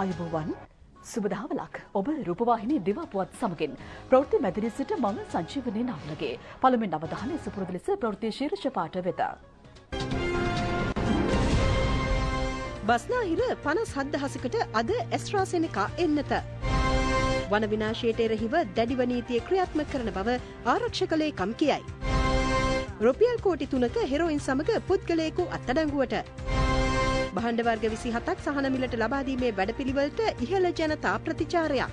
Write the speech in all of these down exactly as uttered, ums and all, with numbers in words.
आयुबोवन सुबधावलक ඔබ රූපවාහිනී දිවපුවත් සමගින් ප්‍රවෘත්ති මැදිරිය සිට මම සංජීවනයේ නවලගේ පළමුවෙන් අවධානය සුපුරුදු ලෙස ප්‍රවෘත්ති ශීර්ෂ පාඨ වෙත. බස්නාහිර පනස් හත් දහසකට අද ඇස්ට්‍රාසෙනෙකා එන්නත. වන විනාශයට එරෙහිව දැඩිව නීතිය ක්‍රියාත්මක කරන බව ආරක්ෂක ලේකම් කියයි. රුපියල් කෝටි තුනක හෙරොයින් සමග පුද්ගලයෙකු අත්අඩංගුවට. भांड वर्ग विसिहतक सहन मिलट लबादी में වැඩපිළිවෙළට ඉහළ ජනතා ප්‍රතිචාරයක්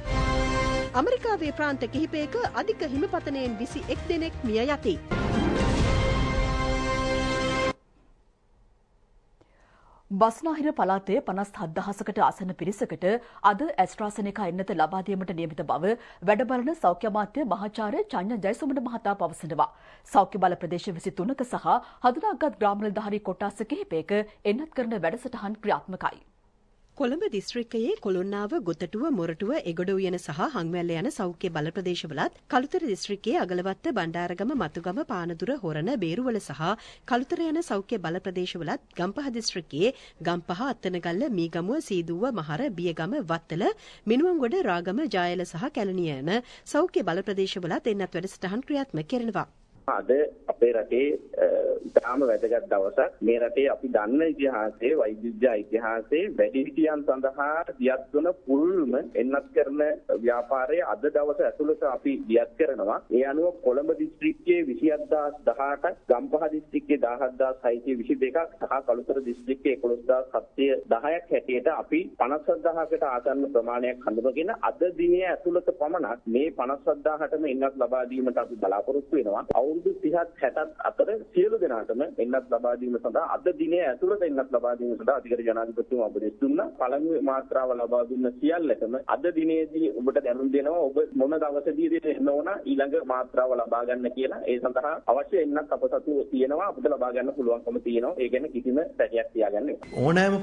ඇමරිකාවේ ප්‍රාන්ත කිහිපයක අධික හිමපතනයෙන් විසි එක් දෙනෙක් මිය යති. බස්නාහිර පළාතේ පනස් හත් දහසකට ආසන පිරිසකට අද ඇස්ට්‍රාසෙනෙකා එන්නත ලබා දීමට නියමිත බව වැඩ බලන සෞඛ්‍ය අමාත්‍ය මහාචාර්ය චන්ද්‍ර ජයසුමන මහතා පවසනවා. සෞඛ්‍ය බල ප්‍රදේශ විසි තුනක සහ හඳුනාගත් ග්‍රාමවලධාරී කොටස් කිහිපයක එන්නත් කරන වැඩසටහන් ක්‍රියාත්මකයි. කොළඹ දිස්ත්‍රික්කයේ කොළොන්නාව ගොතටුව මොරටුව එගොඩ උයන සහ හංවැල්ල යන සෞඛ්‍ය බල ප්‍රදේශවලත් කළුතර දිස්ත්‍රික්කයේ අගලවත්ත බණ්ඩාරගම මතුගම පානදුර හොරණ බේරුවල සහ කළුතර යන සෞඛ්‍ය බල ප්‍රදේශවලත් ගම්පහ දිස්ත්‍රික්කයේ ගම්පහ අත්තනගල්ල මීගමුව සීදුව මහර බියගම වත්තල මිනුවන්ගොඩ රාගම ජායල සහ කැලණිය යන සෞඛ්‍ය බල ප්‍රදේශවලත් එන්නත් වැඩසටහන් ක්‍රියාත්මක කරනවා. අද අපේ රටේ ඉතාම වැදගත් දවසක්. මේ රටේ අපි දන්න ඉතිහාසයේ වෛද්‍ය ඉතිහාසයේ වැඩිහිටියන් සඳහා දියත් වන පුල්ම එන්නත් කරන ව්‍යාපාරයේ අද දවස ඇතුළත අපි දියත් කරනවා. ඒ අනුව කොළඹ දිස්ත්‍රික්කයේ විසි අට දහස් දහඅටක්, ගම්පහ දිස්ත්‍රික්කයේ දාහත් දහස් හයසිය විසි දෙකක් සහ කළුතර දිස්ත්‍රික්කයේ එකොළොස් දහස් හත්සිය දහයක් හැටියට අපි පනස් හත් දහසකට ආසන්න ප්‍රමාණයක් හඳුනගෙන අද දිනය ඇතුළත පමණක් මේ පනස් හත් දහසටම එන්නත් ලබා දීමට අපි බලාපොරොත්තු වෙනවා. ඕනෑම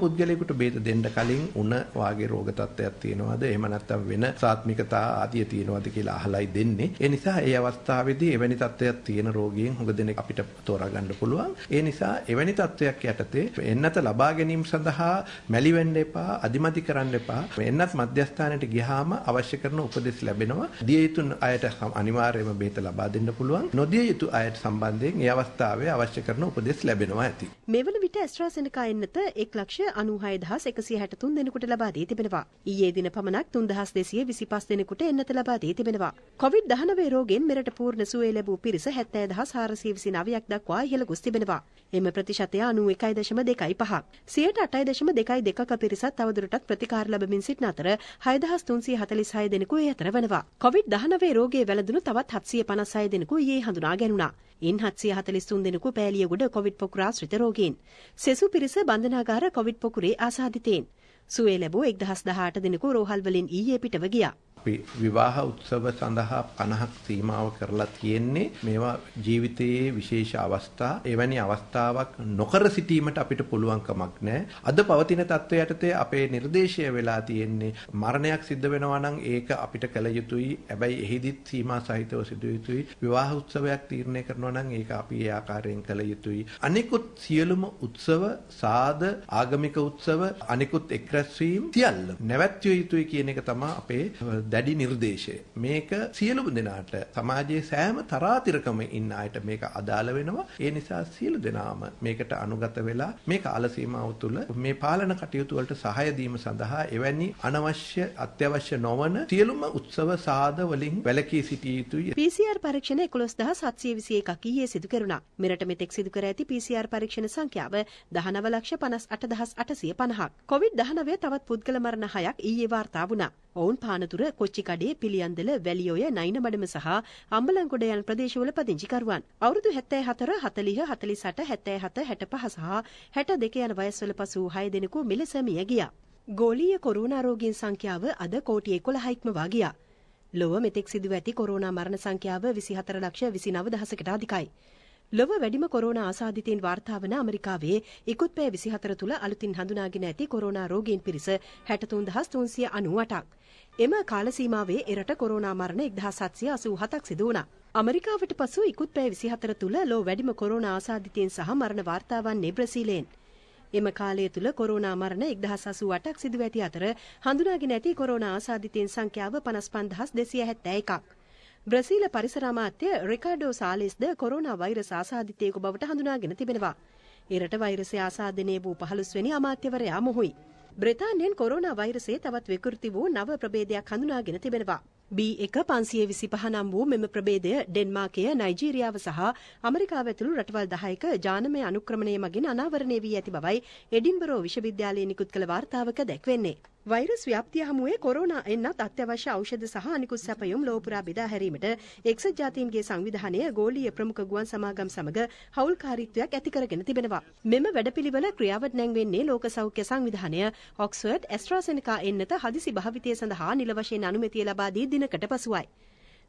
පුද්ගලයෙකුට බේත දෙන්න කලින් උන වාගේ රෝග තත්ත්වයක් තියෙනවද එහෙම නැත්නම් වෙන සාත්මිකතා ආදිය තියෙනවද කියලා අහලයි දෙන්නේ. ඒ නිසා ඒ අවස්ථාවේදී එවැනි තත්ත්වයක් තියෙන රෝගීන් හොඟ දෙනෙක් අපිට තෝරා ගන්න පුළුවන්. ඒ නිසා එවැනි තත්ත්වයක් යටතේ එන්නත ලබා ගැනීම සඳහා මැලි වෙන්න එපා, අදිමති කරන්න එපා. එන්නත් මධ්‍යස්ථානයට ගියාම අවශ්‍ය කරන උපදෙස් ලැබෙනවා. දිය යුතු අයට අනිවාර්යයෙන්ම බෙහෙත ලබා දෙන්න පුළුවන්. නොදිය යුතු අයට සම්බන්ධයෙන් මේ අවස්ථාවේ අවශ්‍ය කරන උපදෙස් ලැබෙනවා ඇති. මේවන විට ඇස්ට්‍රාසෙනෙකා එන්නත එක් ලක්ෂ අනූහය හදාස් එකසිය හැටතුන් දෙනෙකුට ලබා දී තිබෙනවා. ඊයේ දින පමණක් තුන් දහස් දෙසිය විසි පස් දෙනෙකුට එන්නත ලබා දී තිබෙනවා. කොවිඩ් දහනවය රෝගයෙන් මෙරට පූර්ණ සුවය ලැබූ පිරිස හැත්තෑ දහස් හාරසිය විසි නවයක් දක්වා ඉහළ ගොස් තිබෙනවා. එම ප්‍රතිශතය අනූ එකයි දශම දෙකයි පහ. සියයට අටයි දශම දෙකයි දෙක පිරිසත් තවදුරටත් ප්‍රතිකාර ලැබමින් සිටින අතර හය දහස් තුන්සිය හතළිස් හය දෙනෙකු ඒ අතර වෙනවා. කොවිඩ් දහනවය රෝගයේ වැළඳුණු තවත් හත්සිය පනස් හය දෙනෙකු ඊයේ හඳුනා ගැනුණා. ඉන් හත්සිය හතළිස් තුන් දෙනෙකු පෑලියගොඩ කොවිඩ් පොකුරාශ්‍රිත රෝගීන්. සෙසු පිරිස බන්ධනාගාර කොවිඩ් පොකුරේ ආසාදිතයින්. සුවේ ලැබූ එක් දහස් දහ අට දෙනෙකු රෝහල් වලින් ඊයේ පිටව ගියා. විවාහ උත්සව සඳහා පනහක් සීමාව කරලා තියෙන්නේ. මේවා ජීවිතයේ විශේෂ අවස්ථා. එවැනි අවස්ථාවක් නොකර සිටීමට අපිට පුළුවන්කමක් නැහැ. අද පවතින තත්ත්වය යටතේ අපේ නිර්දේශය වෙලා තියෙන්නේ මරණයක් සිද්ධ වෙනවා නම් ඒක අපිට කළ යුතුයි. හැබැයි එහිදිත් සීමා සහිතව සිදු යුතුයි. විවාහ උත්සවයක් තීරණය කරනවා නම් ඒක අපි ඒ ආකාරයෙන් කළ යුතුයි. අනිකුත් සියලුම උත්සව, සාද, ආගමික උත්සව, අනිකුත් එක්රැස්වීම් සියල්ල නැවැත්විය යුතුයි කියන එක තමයි අපේ දැඩි නිර්දේශය. මේක සියලු දෙනාට සමාජයේ සෑම තරාතිරකම ඉන්න අයට මේක අදාළ වෙනවා. ඒ නිසා සියලු දෙනාම මේකට අනුගත වෙලා මේ කාල සීමාව තුළ මේ පාලන කටයුතු වලට සහාය දීම සඳහා එවැනි අනවශ්‍ය අත්‍යවශ්‍ය නොවන සියලුම උත්සව සාද වලින් වැළකී සිටිය යුතුයි. පී සී ආර් පරීක්ෂණ එකොළොස් දහස් හත්සිය විසි එකක් ඊයේ සිදු කෙරුණා. මෙරට මෙතෙක් සිදු කර ඇති පී සී ආර් පරීක්ෂණ සංඛ්‍යාව දහනව ලක්ෂ පනස් අට දහස් අටසිය පනහක්. කොවිඩ් දහනවය තවත් පුද්ගල මරණ හයක් ඊයේ වාර්තා වුණා. ඔවුන් පානතුර, කොච්චිකඩේ, පිළියන්දල, වැලිඔය, නයිනමඩම සහ අම්බලන්ගොඩ යන ප්‍රදේශවල පදිංචිකරුවන්. අවුරුදු හැත්තෑ හතර, හතළිහ, හතළිස් අට, හැත්තෑ හත, හැටපහ සහ හැටදෙක යන වයස්වල පසු හය දෙනෙකු මෙලෙස මිය ගියා. ගෝලීය කොරෝනා රෝගීන් සංඛ්‍යාව අද කෝටි එකොළහයික්ම වාගියා. ලොව මෙතෙක් සිදුව ඇති කොරෝනා මරණ සංඛ්‍යාව විසිහතර ලක්ෂ විසිනව දහසකට අධිකයි. ලොව වැඩිම කොරෝනා ආසාදිතයින් වාර්තා වන ඇමරිකාවේ ඉක්ුත් පැය විසිහතර තුළ අලුතින් හඳුනාගෙන ඇති කොරෝනා රෝගීන් පිරිස හැටතුන් දහස් තුන්සිය අනූඅටක්. එම කාල සීමාවේ එරට කොරෝනා මරණ එක් දහස් හත්සිය අසූ හතක් සිදු වුණා. ඇමරිකාවට පසු ඉක්ුත් පැය විසිහතර තුළ ලොව වැඩිම කොරෝනා ආසාදිතයින් සහ මරණ වාර්තාවන්නේ බ්‍රසීලයෙන්. එම කාලය තුල කොරෝනා මරණ එක්දහස් අසූ අටක් සිදු ඇති අතර හඳුනාගෙන ඇති කොරෝනා ආසාදිතයින් සංඛ්‍යාව පනස් පන්දහස් දෙසිය හැත්තෑ එකක්. බ්‍රසීල පරිසර අමාත්‍ය රිකාඩෝ සාලෙස්ද කොරෝනා වෛරස් ආසාදිතයෙකු බවට හඳුනාගෙන තිබෙනවා. එරට වෛරසය ආසාදනය වූ පහළොස් වෙනි අමාත්‍යවරයා මොහුයි. බ්‍රිතාන්‍යයෙන් කොරෝනා වෛරසයේ තවත් විකෘති වූ නව ප්‍රභේදයක් හඳුනාගෙන තිබෙනවා. බී එක පන්සිය විසිපහ නම් වූ මෙම ප්‍රභේදය ඩෙන්මාර්කය, නයිජීරියාව සහ ඇමරිකාව ඇතුළු රටවල් දහයක ජානමය අනුක්‍රමණය මගින් අනාවරණය වී ඇති බවයි එඩින්බරෝ විශ්වවිද්‍යාලයේ නිකුත් කළ වාර්තාවක දැක්වෙන්නේ. වෛරස් ව්‍යාප්තිය හමුවේ කොරෝනා එන්නත් අත්‍යවශ්‍ය ඖෂධ සහ අනිකුත් සැපයුම් ලොව පුරා බෙදා හැරීමට එක්සත් ජාතීන්ගේ සංවිධානය ගෝලීය ප්‍රමුඛ ගුවන් සමාගම් සමග හවුල්කාරීත්වයක් ඇති කරගෙන තිබෙනවා. මෙම වැඩපිළිවෙල ක්‍රියාවට නැංවෙන්නේ ලෝක සෞඛ්‍ය සංවිධානය ඔක්ස්ෆර්ඩ් ඇස්ට්‍රාසෙනිකා එන්නත හදිසි භාවිතය සඳහා නිල වශයෙන් අනුමැතිය ලබා දී දිනකට පසුවයි.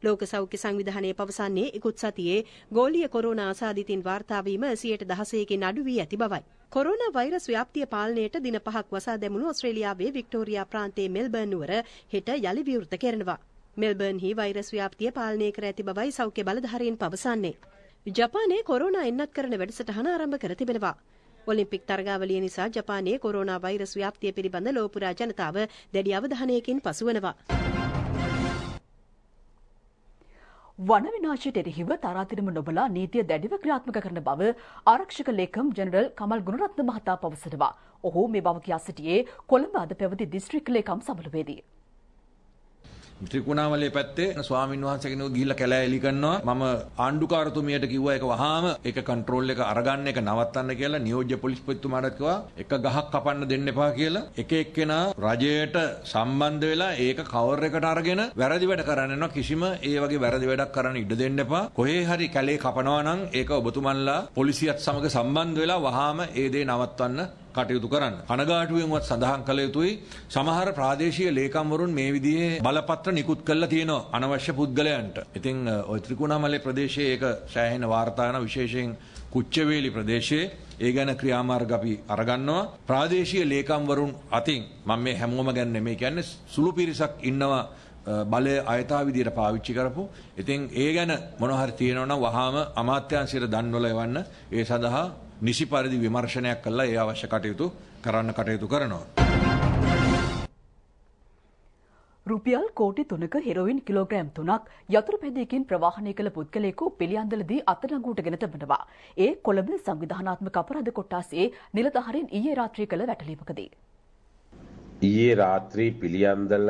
ලෝක සෞඛ්‍ය සංවිධානය පවසන්නේ ඉකුත් සතියේ ගෝලීය කොරෝනා ආසාදිතින් වාර්තා වීම සියයට දහසයකින් අඩු වී ඇති බවයි. කොරෝනා වෛරස් ව්‍යාප්තිය පාලනයට දින පහක් වසා දැමුණු ඔස්ට්‍රේලියාවේ වික්ටෝරියා ප්‍රාන්තයේ මෙල්බර්න් නුවර හෙට යලි විවෘත කරනවා. මෙල්බර්න්හි වෛරස් ව්‍යාප්තිය පාලනය කර ඇති බවයි සෞඛ්‍ය බලධාරීන් පවසන්නේ. ජපානයේ කොරෝනා එන්නත් කරන වැඩසටහන ආරම්භ කර තිබෙනවා. ඔලිම්පික් තරගාවලිය නිසා ජපානයේ කොරෝනා වෛරස් ව්‍යාප්තිය පිළිබඳ ලෝක පුරා ජනතාව දැඩි අවධානයකින් පසුවනවා. वन विनाशයට එරෙහිව තරාතිරම නොබලා නීතිය දැඩිව ක්‍රියාත්මක කරන බව ආරක්ෂක ලේකම් ජෙනරල් කමල් ගුණරත්න මහතා පවසනවා. ඔහු මේ බව කියා සිටියේ කොළඹ අද පැවති දිස්ත්‍රික් ලේකම් සමුළුවේදී. ත්‍රිකුණාමලයේ පැත්තේ ස්වාමින් වහන්සේ කෙනෙක් ගිහිල්ලා කැලෑ එලි කරනවා. මම ආණ්ඩුකාරතුමියට කිව්වා ඒක වහාම ඒක කන්ට්‍රෝල් එක අරගන්න එක නවත්තන්න කියලා. නියෝජ්‍ය පොලිස්පතිතුමාට කිව්වා එක ගහක් කපන්න දෙන්න එපා කියලා. එක එක්කෙනා රජයට සම්බන්ධ වෙලා ඒක කවර් එකට අරගෙන වැරදි වැඩ කරන්න යනවා. කිසිම ඒ වගේ වැරදි වැඩක් කරන්න ඉඩ දෙන්න එපා. කොහේ හරි කැලේ කපනවා නම් ඒක ඔබතුමන්ලා පොලිසියත් සමග සම්බන්ධ වෙලා වහාම ඒ දේ නවත්තන්න කටයුතු කරන්න. කනගාටුවෙන්වත් සඳහන් කළ යුතුයි සමහර ප්‍රාදේශීය ලේකම්වරුන් මේ විදිහේ බලපත්‍ර නිකුත් කරලා තියෙනවා අනවශ්‍ය පුද්ගලයන්ට. ඉතින් ওই ත්‍රිකුණාමලයේ ප්‍රදේශයේ ඒක සෑහෙන වාර්තා වෙන විශේෂයෙන් කුච්චවේලි ප්‍රදේශයේ ඒ ගැන ක්‍රියාමාර්ග අපි අරගන්නවා. ප්‍රාදේශීය ලේකම්වරුන් අතින් මම මේ හැමෝම ගැන නෙමෙයි කියන්නේ සුළු පිරිසක් ඉන්නවා බලය අයථා විදියට පාවිච්චි කරපු. ඉතින් ඒ ගැන මොනවා හරි තියෙනවා නම් වහාම අමාත්‍යාංශයට දන්වලා එවන්න. ඒ සඳහා නිසි පරිදි විමර්ශනයක් කළා ඒ අවශ්‍ය කටයුතු කරන්න කටයුතු කරනවා. රුපියල් කෝටි තුනක හෙරොයින් කිලෝග්‍රෑම් තුනක් යතුරු පැදයකින් ප්‍රවාහනය කළ පුද්ගලයෙකු පිළියන්දලදී අත්අඩංගුවටගෙන තිබෙනවා. ඒ කොළඹ සංවිධානාත්මක අපරාධ කොට්ටාසේ නිලධාරීන් ඊයේ රාත්‍රියේ කළ වැටලීමකදී. ඊයේ රාත්‍රී පිළියන්දල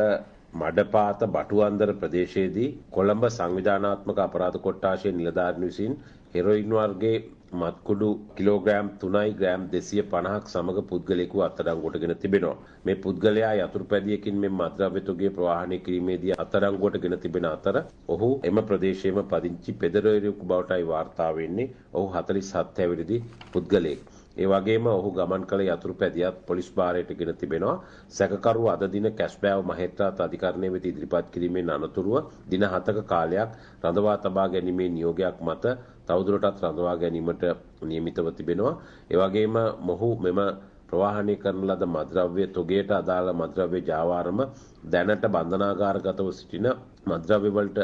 මඩපාත බටුවන්දර ප්‍රදේශයේදී කොළඹ සංවිධානාත්මක අපරාධ කොට්ටාශයේ නිලධාරීන් විසින් හෙරොයින් වර්ගයේ මත්කුඩු කිලෝග්‍රෑම් තුනයි ග්‍රෑම් දෙසිය පණහක් සමග පුද්ගලයෙකු අත්අඩංගුවටගෙන තිබෙනවා. මේ පුද්ගලයා යතුරුපැදියකින් මෙම මත්ද්‍රව්‍යතුගේ ප්‍රවාහනය කිරීමේදී අත්අඩංගුවටගෙන තිබෙන අතර ඔහු එම ප්‍රදේශයේම පදිංචි පෙදරේරියෙකු බවටයි වාර්තා වෙන්නේ. ඔහු හතළිස් හත් හැවිරිදි පුද්ගලයෙක්. ඒ වගේම ඔහු ගමන් කළ යතුරුපැදියත් පොලිස් භාරයට ගෙන තිබෙනවා. සැකකරුවා අද දින කැස්බෑව මහේත්‍රාත් අධිකරණය වෙත ඉදිරිපත් කිරීමෙන් අනතුරුව දින හතක කාලයක් රඳවා තබා ගැනීමේ නියෝගයක් මත තවදුරටත් රඳවා ගැනීමට නියමිතව තිබෙනවා. ඒ වගේම මොහු මෙම ප්‍රවාහනය කරන ලද මද්‍රව්‍ය තොගයට අදාළ මද්‍රව්‍ය ජාවාරම දැනට බන්ධනාගාරගතව සිටින මද්‍රව්‍ය වලට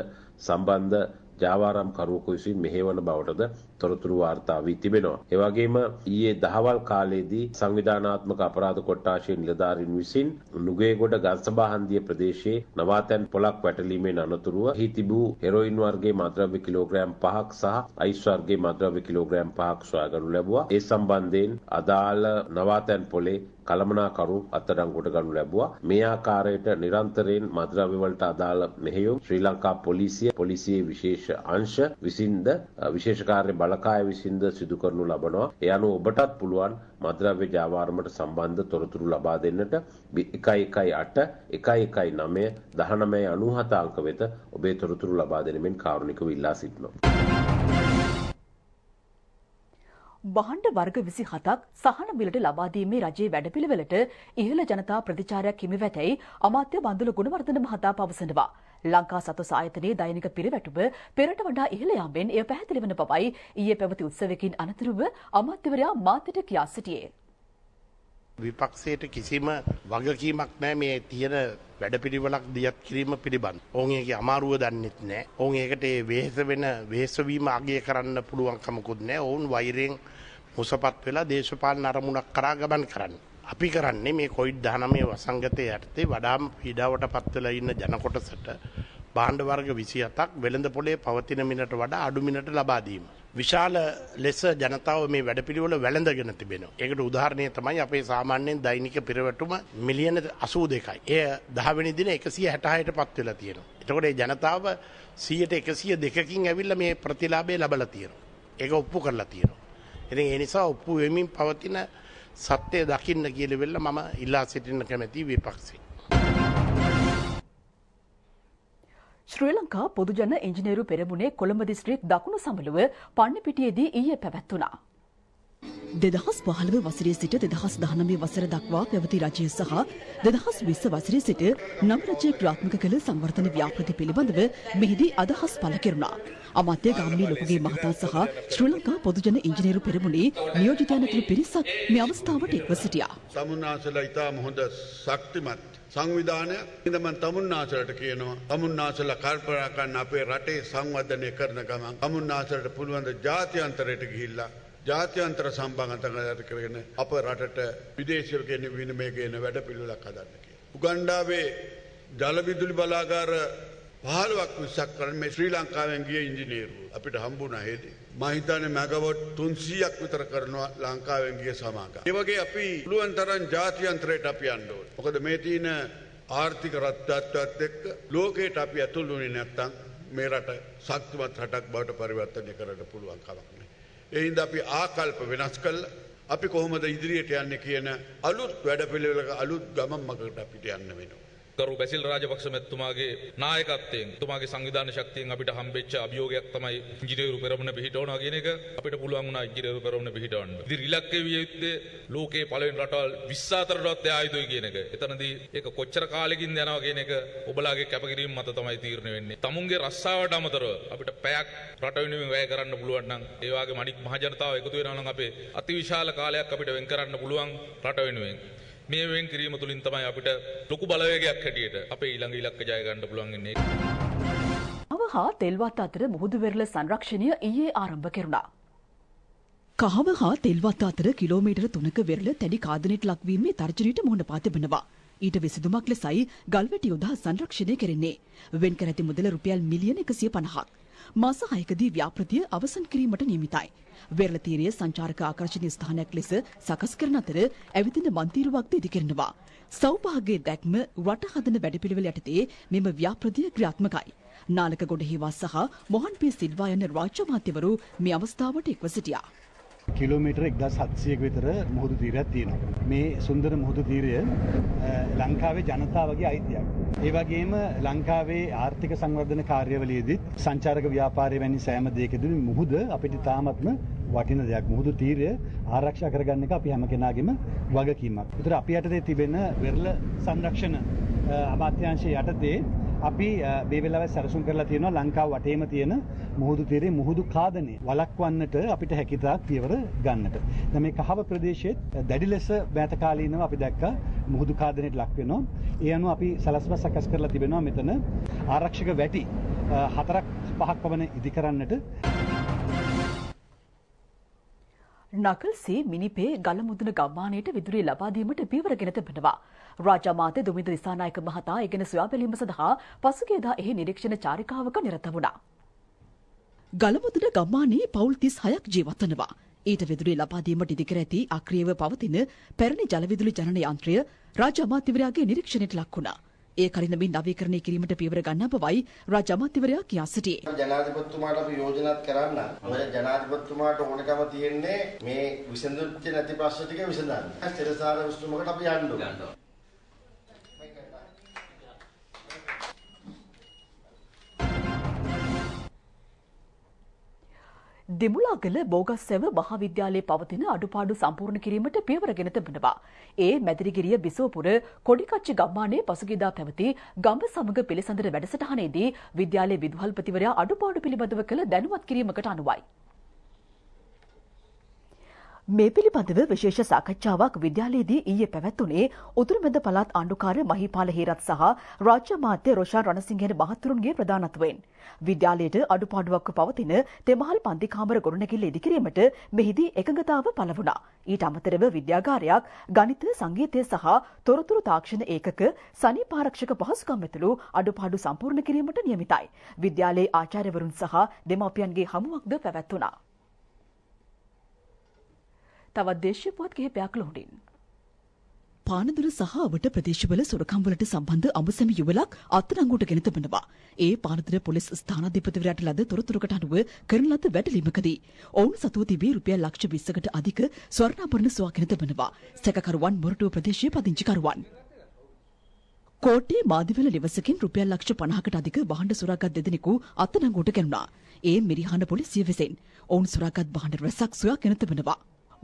සම්බන්ධ ජාවාරම් කරුවෙකු විසින් මෙහෙවන බවටද තොරතුරු වාර්තා වී තිබෙනවා. ඒ වගේම ඊයේ දහවල් කාලයේදී සංවිධානාත්මක අපරාධ කොට්ටාශයේ නිලධාරීන් විසින් නුගේගොඩ ගල්සභාහන්දිය ප්‍රදේශයේ නවාතැන් පොලක් වැටලීමේ අනතුරුව හි තිබූ හෙරොයින් වර්ගයේ මද්‍රව්‍ය කිලෝග්‍රෑම් පහක් සහ අයිස් වර්ගයේ මද්‍රව්‍ය කිලෝග්‍රෑම් පහක් සොයාගනු ලැබුවා. ඒ සම්බන්ධයෙන් අදාළ නවාතැන් පොලේ කළමනාකරු අත්අඩංගුවට ගනු ලැබුවා. මේ ආකාරයට නිරන්තරයෙන් මද්‍රව්‍ය වලට අදාළ මෙහෙයුම් ශ්‍රී ලංකා පොලිසිය පොලිසියේ විශේෂ අංශ විසින්ද විශේෂ කාර්ය බලකාය විසින්ද සිදු කරනු ලබනවා. ඒ අනුව ඔබටත් පුළුවන් මද්‍රව්‍ය ජාවාරමට සම්බන්ධ තොරතුරු ලබා දෙන්නට එකයි එකයි අට එකයි එකයි නවය දහනවය අනූහත අංක වෙත ඔබේ තොරතුරු ලබා දෙනමින් කාරුණිකව ඉල්ලා සිටිනවා. බහණ්ඩ වර්ග විසි හතක් සහන මිලට ලබා දීමේ රජයේ වැඩපිළිවෙලට ඉහළ ජනතා ප්‍රතිචාරයක් හිමි වැටයි අමාත්‍ය බන්දුල ගුණවර්ධන මහතා පවසනවා. ලංකා සතොස් ආයතනයේ දෛනික පිරිවැටුම පෙරට වඩා ඉහළ යාමෙන් එය පැහැදිලි වන බවයි ඊයේ පැවති උත්සවයකින් අනතුරුව අමාත්‍යවරයා මාධ්‍යට කියා සිටියේ. විපක්ෂයට කිසිම වගකීමක් නැහැ මේ තියෙන වැඩපිළිවෙලක් දියත් කිරීම පිළිබඳ. ඕන් ඒකේ අමාරුව දන්නෙත් නැහැ. ඕන් ඒකට ඒ වෙහෙස වෙන වෙහෙස වීම අගය කරන්න පුළුවන්කමකුත් නැහැ. ඕන් වෛරයෙන් මුසපත් වෙලා දේශපාලන අරමුණක් කරා ගමන් කරන්නේ. අපි කරන්නේ මේ කොවිඩ් දහනවය වසංගතයේ යටතේ වඩාම පීඩාවටපත් වෙලා ඉන්න ජන කොටසට භාණ්ඩ වර්ග විසි අටක් වෙළඳ පොලේ පවතින මිනට වඩා අඩු මිනට ලබා දීම. විශාල ලෙස ජනතාව මේ වැඩපිළිවෙල වැළඳගෙන තිබෙනවා. ඒකට උදාහරණය තමයි අපේ සාමාන්‍යයෙන් දෛනික පිරවැටුම මිලියන අසූ දෙකයි. එය දහ වෙනි දින එකසිය හැටහයටපත් වෙලා තියෙනවා. එතකොට මේ ජනතාව සියයට එකසිය දෙකකින් ඇවිල්ලා මේ ප්‍රතිලාභය ලබලා තියෙනවා. ඒක ඔප්පු කරලා තියෙනවා. ඉතින් ඒ නිසා ඔප්පු වෙමින් පවතින සත්‍ය දකින්න කියලා වෙලලා මම ඉල්ලා සිටින්න කැමැති විපක්ෂේ. ශ්‍රී ලංකා පොදුජන ඉංජිනේරු පෙරමුණේ කොළඹ දිස්ත්‍රික් දකුණු සමළුව පන්නිපිටියේදී ඊයේ පැවැත්ුණා. දෙදහස් පහළොව වසරේ සිට දෙදහස් දහනවය වසර දක්වා පැවති රජය සහ දෙදහස් විස්ස වසරේ සිට නම් රජය ක්‍රියාත්මක කළ සංවර්ධන ව්‍යාපෘති පිළිබඳව මෙහිදී අදහස් පළ කෙරුණා. අමාත්‍ය ගාමිණී ලොකුගේ මහතා සහ ශ්‍රී ලංකා පොදුජන ඉංජිනේරු පෙරමුණේ නියෝජිතයන්තුළු පිරිසක් මේ අවස්ථාවට එක්ව සිටියා. සමුන්නාසලා ඉතාම හොඳ ශක්තිමත් සංවිධානයක්. ඉතින් මම තමුන්නාසලට කියනවා තමුන්නාසලා කල්පනා කරන අපේ රටේ සංවර්ධනය කරන ගමන් තමුන්නාසලට පුළුවන් ද ජාත්‍යන්තරයට ගිහිල්ලා ජාත්‍යන්තර සම්බන්ධතාවයකට කරගෙන අපේ රටට විදේශියකෙන විනිමය ගේන වැඩපිළිවෙලක් හදන්න කියලා. උගන්ඩාවේ ජල විදුලි බලාගාර පහළොවක් විස්සක් කරන මේ ශ්‍රී ලංකාවෙන් ගිය ඉංජිනේරු අපිට හම්බුණා හේදී. මම හිතන්නේ මෙගාවොට් තුන්සීයක් විතර කරනවා ලංකාවෙන් ගිය සමාගම. ඒ වගේ අපි පුළුවන් තරම් ජාත්‍යන්තරයට අපි යන්න ඕනේ. මොකද මේ තියෙන ආර්ථික රත්ත්වයත් එක්ක ලෝකයට අපි ඇතුළු වෙන්නේ නැත්නම් මේ රට ශක්තිමත් රටක් බවට පරිවර්තනය කරන්න පුළුවන් කමක් නැහැ. ඒ හින්දා අපි ආකල්ප වෙනස් කළා. අපි කොහොමද ඉදිරියට යන්නේ කියන අලුත් වැඩපිළිවෙලක අලුත් ගමනකට අපිට යන්න වෙනවා. කරු බැසිල් රාජපක්ෂ මැතිතුමාගේ නායකත්වයෙන් තුමාගේ සංවිධාන ශක්තියෙන් අපිට හම්බෙච්ච අභියෝගයක් තමයි ඉංජිනේරු පෙරමුණ පිහිටවනවා කියන එක. අපිට පුළුවන් වුණා ඉංජිනේරු පෙරමුණ පිහිටවන්න. ඉතින් ඉලක්කය විය යුත්තේ ලෝකයේ පළවෙනි රටවල් විස්ස හතරටවත් යායුතුයි කියන එක. එතනදී ඒක කොච්චර කාලෙකින්ද යනවා කියන එක ඔබලාගේ කැපකිරීම මත තමයි තීරණය වෙන්නේ. තමුන්ගේ රස්සාවට අමතරව අපිට පැයක් රට වෙනුවෙන් වැය කරන්න පුළුවන් නම් ඒ වගේ මණික් මහ ජනතාව එකතු වෙනවා නම් අපේ අතිවිශාල කාලයක් අපිට වෙන් කරන්න පුළුවන් රට වෙනුවෙන්. මේ වෙන් කිරීම තුලින් තමයි අපිට ලොකු බලවේගයක් හැටියට අපේ ඊළඟ ඉලක්ක ජය ගන්න පුළුවන් වෙන්නේ. අවහා තෙල්වත් අතර මුහුදු වෙරළ සංරක්ෂණය ඊයේ ආරම්භ කෙරුණා. කහව හා තෙල්වත් අතර කිලෝමීටර් තුනක වෙරළ තැඩි කාදනයට ලක්වීමේ තර්ජනීයට මුහුණ පා තිබෙනවා. ඊට විසඳුමක් ලෙසයි ගල්වැටි යොදා සංරක්ෂණය කෙරෙන්නේ. වෙන් කර ඇති මුදල රුපියල් මිලියන එකසිය පනහක්. මාස හයකදී ව්‍යාපෘතිය අවසන් කිරීමට නියමිතයි. වෙරළ තීරය සංචාරක ආකර්ෂණීය ස්ථානයක් ලෙස සකස් කරන අතර ඇවිදින මන්තිරුවක්ද ඉදි කරනවා. සෞභාග්‍යයේ දැක්ම රට හදන වැඩපිළිවෙල යටතේ මෙම ව්‍යාපෘතිය ක්‍රියාත්මකයි. නාලක ගොඩහිවා සහ මොහන් පී සිල්වා යන රාජ්‍ය මාත්‍යවරු මේ අවස්ථාවට එක්ව සිටියා. කිලෝමීටර් එකදහස් හත්සීයක විතර මුහුදු තීරයක් තියෙනවා. මේ සුන්දර මුහුදු තීරය ලංකාවේ ජනතාවගේ අයිතියක්. ඒ වගේම ලංකාවේ ආර්ථික සංවර්ධන කාර්යවලයේදී සංචාරක ව්‍යාපාරය වැනි සෑම දෙයකදී මුහුද අපිට තාමත්ම වටින දෙයක්. මුහුදු තීරය ආරක්ෂා කරගන්න එක අපි හැම කෙනාගේම වගකීමක්. ඒතර අපි යටතේ තිබෙන වෙරළ සංරක්ෂණ අමාත්‍යාංශය යටතේ අපි මේ වෙලාවේ සැලසුම් කරලා තියෙනවා ලංකාව වටේම තියෙන මුහුදු තීරයේ මුහුදු කාදනය වළක්වන්නට අපිට හැකියතාක් පියවර ගන්නට. දැන් මේ කහව ප්‍රදේශයේ දැඩි ලෙස මෑත කාලීනව අපි දැක්කා මුහුදු කාදනයට ලක් වෙනවා. ඒ අනුව අපි සලස්ම සකස් කරලා තිබෙනවා මෙතන ආරක්ෂක වැටි හතරක් පහක් පමණ ඉදි කරන්නට. නකල්සේ මිනිපේ ගලමුදුන ගම්මානයට විදුලිය ලබා දීමට පියවර ගෙන තිබෙනවා. රාජ්‍ය මාත්‍ය දුමින්ද දිසානායක මහතා ඒගෙන සොයා බැලීම සඳහා පසුගියදා එහි නිරීක්ෂණ චාරිකාවක නිරත වුණා. ගලමුදුන ගම්මානයේ පවුල් තිස් හයක් ජීවත් වනවා. ඊට විදුලිය ලබා දීමට ඉදිකර ඇති අක්‍රියව පවතින පැරණි ජල විදුලි ජනන යන්ත්‍රය රාජ්‍ය අමාත්‍යවරයාගේ නිරීක්ෂණයට ලක් වුණා. ඒ කලින්ම නවීකරණය කිරීමට පියවර ගන්න බවයි රාජ්‍ය අමාත්‍යවරයා කියා සිටියේ. ජනාධිපතිතුමාට අපි යෝජනාත් කරන්න. මොකද ජනාධිපතිතුමාට ඕනකම තියෙන්නේ මේ විසඳුච්ච නැති ප්‍රශ්න ටික විසඳන්න. ස්ථිරසාර විසඳුමකට අපි යන්න ඕන. දෙමුලාගල බෝගස්සැව මහාවිද්‍යාලයේ පවතින අඩුපාඩු සම්පූර්ණ කිරීමට පියවර ගෙන තිබෙනවා. ඒ මැදිරිගිරිය බිසෝපුර කොඩිකච්චි ගම්මානයේ පසුගියදා පැවති ගම්බ සමග පිළිසඳර වැඩසටහනේදී විද්‍යාලයේ විදුහල්පතිවරයා අඩුපාඩු පිළිබඳව කළ දැනුවත් කිරීමකට අනුවයි. මේ පිළිබඳව විශේෂ සාකච්ඡාවක් විද්‍යාලයේදී ඊයේ පැවැත්ුණේ උතුරුමැද පළාත් ආණ්ඩුකාරය මහීපාල හේරත් සහ රාජ්‍ය අමාත්‍ය රොෂාන් රණසිංහයන් මහතුරුන්ගේ ප්‍රධානත්වයෙන් විද්‍යාලයට අඩුපාඩුවක් පවතින තෙමහල් පන්ති කාමර ගොඩනැගිල්ල ඉදිකිරීමට මෙහිදී එකඟතාව පළ වුණා. ඊට අමතරව විද්‍යාගාරයක් ගණිත සංගීතය සහ තොරතුරු තාක්ෂණ ඒකක සනීප ආරක්ෂක පහසුකම් ඇතුළු අඩුපාඩු සම්පූර්ණ කිරීමට නියමිතයි. විද්‍යාලයේ ආචාර්යවරුන් සහ දෙමාපියන්ගේ හමුවක්ද පැවැත්ුණා. තවත් දේශීය පුවත් කිහිපයක් ලොහුණින් පානදුර සහ අවට ප්‍රදේශවල සොරකම් වලට සම්බන්ධ අඹසැම යුවලක් අත්අඩංගුවට ගෙන තිබෙනවා. ඒ පානදුර පොලිස් ස්ථානාධිපතිවරයාට ලද තොරතුරකට අනුව කරන ලද වැටලීමකදී ඔවුන් සතුව තිබී රුපියල් ලක්ෂ විස්සකට අධික ස්වර්ණාභරණ සොයාගෙන තිබෙනවා. සැකකරුවන් මොරටුව ප්‍රදේශීය පදිංචිකරුවන්. කෝට්ටේ මාදිවල නිවසකින් රුපියල් ලක්ෂ පනහකට අධික භාණ්ඩ සොරාගත් දෙදෙනෙකු අත්අඩංගුවට ගැනුණා. ඒ මිරිහාන පොලිසිය විසින් ඔවුන් සොරාගත් භාණ්ඩ රැසක් සොයාගෙන තිබෙනවා.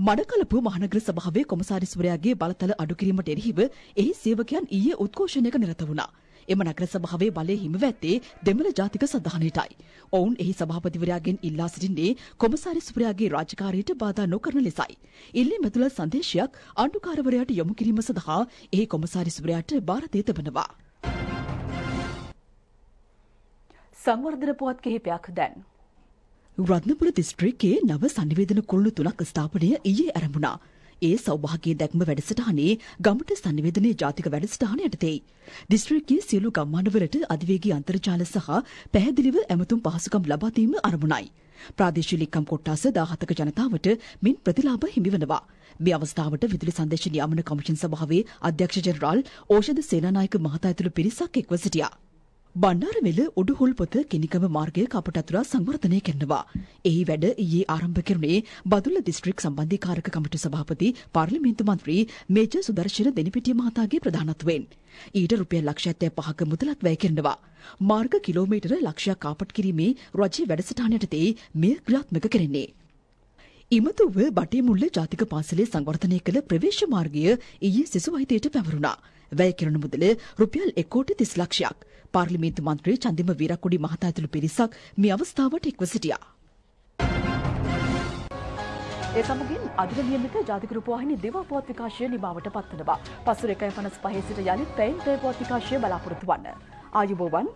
මඩකලපු මහනගර සභාවේ කොමසාරිස්වරයාගේ බලතල අඩු කිරීමට එරෙහිව එහි සේවකයන් ඊයේ උද්ඝෝෂණයක නිරත වුණා. එම නගර සභාවේ බලය හිමිවැත්තේ දෙමළ ජාතික සදහනටයි. ඔවුන් එහි සභාපතිවරයාගෙන් ඉල්ලා සිටින්නේ කොමසාරිස්වරයාගේ රාජකාරියට බාධා නොකරන ලෙසයි. ඉල්ලීමතුල සංදේශයක් ආණ්ඩුකාරවරයාට යොමු කිරීම සඳහා එහි කොමසාරිස්වරයාට බාර දී තිබෙනවා. සංවර්ධන පුවත් කිහිපයක් දැන් रत्नपुर डिस्ट्रिक्ट के नव सन्निवेदन कुल्लु तुनक स्थापने ईये आरंभुना. ඒ සෞභාග්‍ය දැක්ම වැඩසටහනේ ගමට සම්නිවේදනයේ ජාතික වැඩසටහන යටතේයි. දිස්ත්‍රික්කයේ සියලු ගම්මානවලට අධිවේගී අන්තර්ජාල සහ පැහැදිලිව ඇමතුම් පහසුකම් ලබා දීම අරමුණයි. ප්‍රාදේශීය ලික්කම් කොට්ටාස දහහතක ජනතාවට මින් ප්‍රතිලාභ හිමිවනවා. මේ අවස්ථාවට විදුලි සංදේශ නියාමන කමිෂන් සභාවේ අධ්‍යක්ෂ ජෙනරාල් ඕෂධ සේනානායක මහතා ඇතුළු පිරිසක් එක්ව සිටියා. බණ්ඩාරවෙල උඩුහුල් පොත කෙනිකම මාර්ගය කපට අතුරා සංවර්ධනය කරනවා. එහි වැඩ ඊයේ ආරම්භ කෙරුණේ බදුල්ල දිස්ත්‍රික් සම්බන්ධීකාරක කමිටු සභාපති පාර්ලිමේන්තු මන්ත්‍රී මේජර් සුදර්ශන දෙනිපිටිය මහතාගේ ප්‍රධානත්වයෙන්. ඊට රුපියල් ලක්ෂ හැත්තෑපහක මුදලක් වැය කරනවා. මාර්ග කිලෝමීටර ලක්ෂයක් කාපට් කිරීමේ රජයේ වැඩසටහන යටතේ මෙය ක්‍රියාත්මක කරන්නේ. ඉමතුව බටේමුල්ල ජාතික පාසලේ සංවර්ධනය කළ ප්‍රවේශ මාර්ගය ඊයේ සිසුවහිතයට පැවරුණා. වැය කරන මුදල රුපියල් එක කෝටි තිස් ලක්ෂයක්. පාර්ලිමේන්තු මන්ත්‍රී චන්දිම වීරකුඩි මහතා ඇතුළු පිරිසක් මේ අවස්ථාවට එක්ව සිටියා. ඒ සමගින් අදට නියමිත ජාතික රූපවාහිනී දේවා පුවත් විකාශය නිමාවට පත්වනවා. පසුර එකයි පනස් පහේ සිට යලිත් පැයෙන් පැය පුවත් විකාශය බලාපොරොත්තු වන්න. ආයුබෝවන්.